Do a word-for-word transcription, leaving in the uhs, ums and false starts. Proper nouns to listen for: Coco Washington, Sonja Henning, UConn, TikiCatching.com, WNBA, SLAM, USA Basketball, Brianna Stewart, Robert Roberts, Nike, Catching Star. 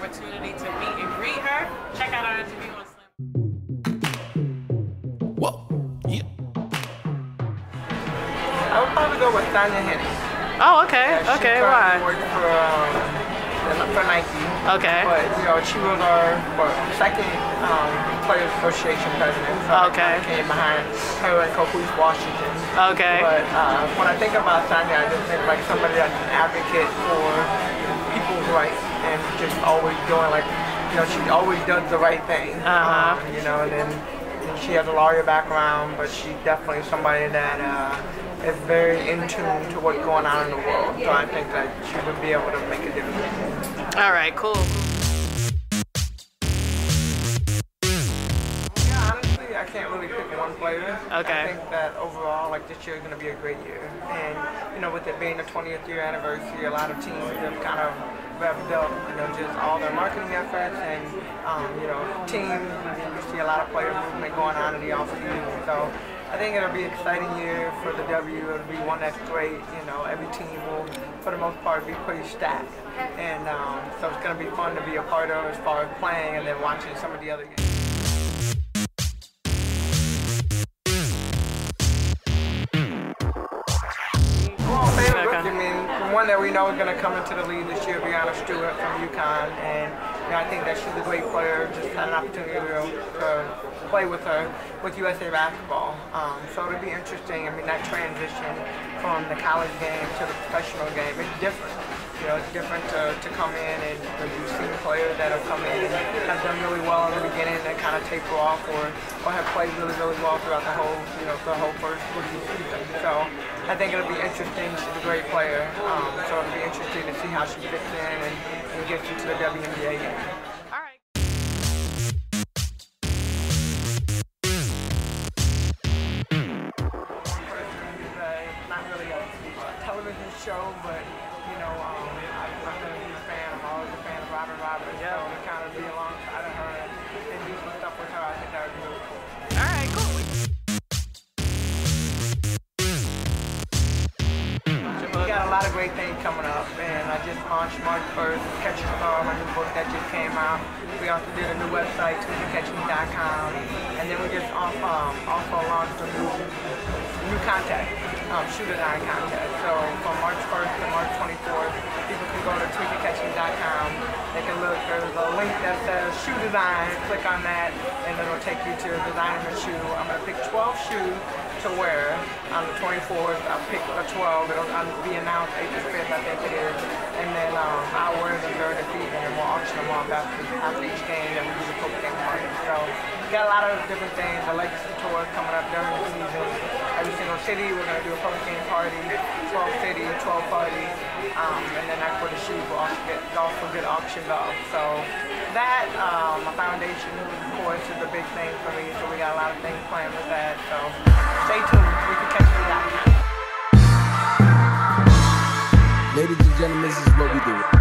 opportunity to meet and greet her. Check out our interview on Slim. Whoa. Yeah. I would probably go with Sonja Henning. Oh, okay. Yeah, okay, why? She worked for, um, for Nike. Okay. But, you know, she was our well, second um, player association president. So okay. I came behind her and Coco Washington. Okay. But uh, when I think about Sonja, I just think like somebody that's an advocate for people's rights and just always doing like, you know, she always does the right thing. Uh-huh. Um, you know, and then she has a lawyer background, but she's definitely somebody that uh, is very in tune to what's going on in the world. So I think that she would be able to make a difference. All right, cool. Yeah, honestly, I can't really pick one player. Okay. I think that overall, like, this year is going to be a great year. And, you know, with it being the twentieth year anniversary, a lot of teams have kind of revved up, you know, just all their marketing efforts and, um, you know, teams. You see a lot of player movement going on in the offseason. So I think it'll be an exciting year for the W. It'll be one that's great. You know, every team will, for the most part, be pretty stacked. And um, so it's going to be fun to be a part of as far as playing and then watching some of the other games. Well, favorite rookie, I mean, one that we know is going to come into the league this year, Brianna Stewart from UConn. And you know, I think that she's a great player, just had an opportunity to play with her with U S A Basketball. Um, so it'll be interesting. I mean, that transition from the college game to the professional game, it's different. You know, it's different to, to come in and you've seen players that have come in and have done really well in the beginning and kind of taper off or, or have played really, really well throughout the whole, you know, the whole first season. So I think it'll be interesting. She's a great player. Um, so it'll be interesting to see how she fits in and, and gets into the W N B A game. All right. Not really a television show, but you know, um, I'm a huge fan. I'm always a fan of Robert Roberts. Yep. So to kind of be alongside of her and do some stuff with her, I think that would be really cool. All right, cool. We got a lot of great things coming up, and I just launched March first, Catching Star, my new book that just came out. We also did a new website, Tiki Catching dot com, and then we just also, um, also launched a new, new contact. Um, shoot-a-nine contest. So from March first to March twenty-fourth, people can go to Tiki Catching dot com. They can look, there's a link that says shoe design, click on that, and it'll take you to designing a shoe. I'm gonna pick twelve shoes to wear on the twenty-fourth. I'll pick a twelve, it'll, it'll be announced April fifth, I think it is. And then um, I'll wear them during the season and we'll auction them off after, after each game that we do the Coco Game party. So we got a lot of different things. The legacy tour coming up during the season. Every single city, we're going to do a Coco Game party, twelve city, twelve parties, um, and then that's where the shoes will also get, also get auctioned off. So that, um, my foundation, of course, is a big thing for me, so we got a lot of things planned with that. So stay tuned. We can catch you out. Ladies and gentlemen, this is what we do.